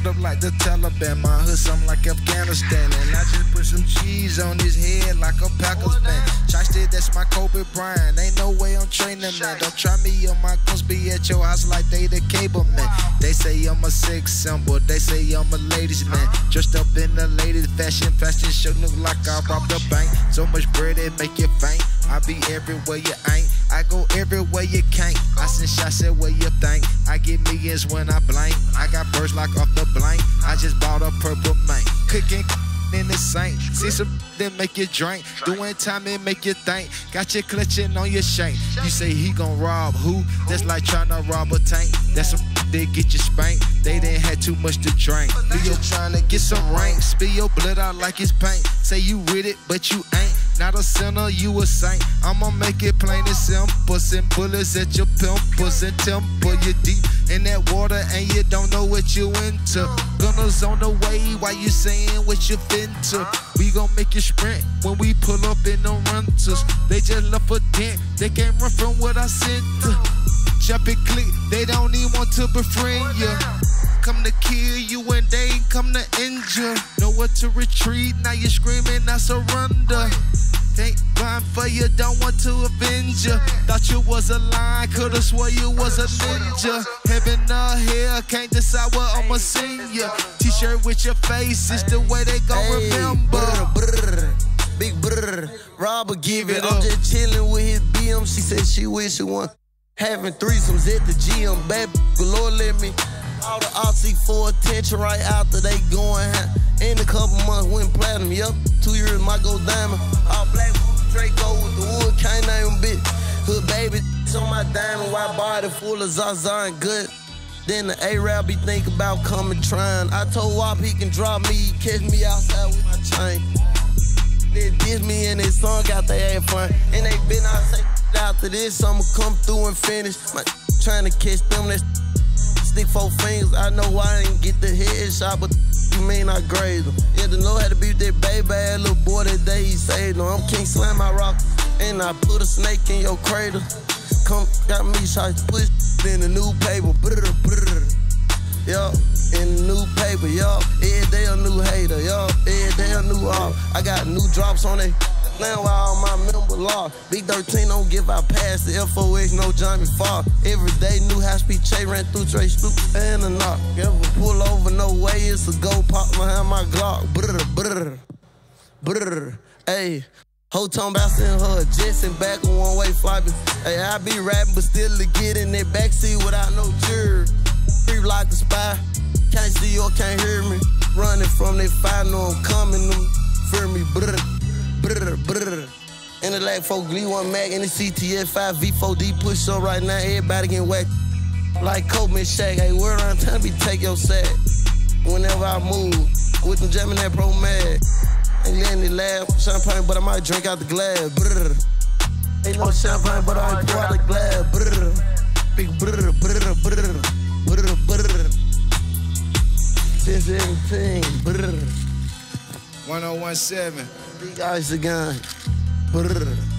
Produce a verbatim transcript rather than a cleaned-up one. strapped up like the Taliban. My hood something like Afghanistan. And I just put some cheese on his head like a Packers fan. Shysted, that's my Kobe Bryant. Ain't no way I'm training that. Don't try me on my guns, be at your house like they the cable man. They say I'm a sex symbol, they say I'm a ladies man. Dressed up in the latest fashion, fashion show look like I robbed a bank. So much bread it make you faint. I be everywhere you ain't, I go everywhere you can't. I send shots at where you think, I get millions when I blank. I got birds like off the blank, I just bought a purple man. Cooking in the sink, see some then make you drink. Doing time and make you think, got you clutching on your shank. You say he gon' rob who? That's like tryna rob a tank. That's some they get you spanked, they didn't have too much to drink. Be you tryna get some rank, spill your blood out like it's paint. Say you with it, but you ain't. Not a sinner, you a saint. I'ma make it plain and simple. Send bullets at your pimples and temple. You deep in that water and you don't know what you into. Gunners on the way while you saying what you fin to. We gon' make you sprint when we pull up in the rentals. They just left a dent, they can't run from what I sent to. Jump and click, they don't even want to befriend you. Come to kill you and they ain't come to injure. Nowhere to retreat, now you screaming, I surrender. Ain't blind for you, don't want to avenge ya. Thought you was a lion, coulda swore you was a ninja. Heaven or hell, can't decide what I'ma send ya. T-shirt with your face, it's the way they gon' remember. Brr, brr, big brr, robber give it up. I'm just chillin' with his B M, she said she wish she won. Having threesomes at the gym, bad Lord let me. All the Aussie for attention right after they going high. In a couple months went platinum, yup. Two years might go diamond. All black Draco with the wood, can't name bitch. Hood baby on my diamond, white body full of Zaza and good. Then the A-Rab be thinking about coming trying. I told Wop he can drop me, catch me outside with my chain. They diss me and they song got their ass fun. And they been out say after this, I'ma come through and finish. My trying to catch them, that's stick four fingers. I know I ain't get the headshot, but you mean I grazed him. Yeah, the Lord had to be with that baby ass little boy that day he saved him. I'm King Slam, I rock, and I put a snake in your cradle. Come, got me shot, push in the new paper. Brr, brr. Yup, in the new paper, yup. Every day a new hater, yup. Every day a new off. I got new drops on it. Now all my members lost. Big thirteen don't give out pass. The F O X no Johnny Fox. Every day new house speed chase ran through Trey Stoop and a knock. Never pull over no way. It's a go pop behind my Glock. Brr brr brr. Ayy, whole time bouncing her jets and back on one way flopping. Ayy, I be rapping but still to get in that backseat without no jury. Three block the spy. Can't see or can't hear me. Running from that fire, know I'm coming. Them fear me. Brr. Brr, brr. In the lag four Glee one Mac in the C T F five V four D push up right now. Everybody getting whacked like Kobe and Shaq. Hey, word around time be take your sack. Whenever I move with them jamming that bro mad. Ain't letting it laugh. Champagne, but I might drink out the glass. Brr. Ain't no champagne, but I might pour out the glass. Brr. Big brr, brr, brr, brr, brr. This everything. Brr. one oh one seven. Big ice again. Brr.